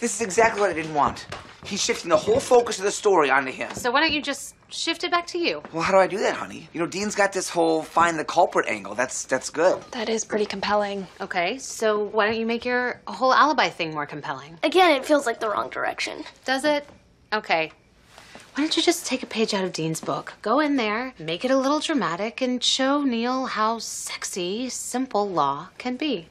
This is exactly what I didn't want. He's shifting the whole focus of the story onto him. So why don't you just shift it back to you? Well, how do I do that, honey? You know, Dean's got this whole find the culprit angle. That's good. That is pretty compelling. Okay, so why don't you make your whole alibi thing more compelling? Again, it feels like the wrong direction. Does it? Okay. Why don't you just take a page out of Dean's book? Go in there, make it a little dramatic, and show Neil how sexy simple law can be.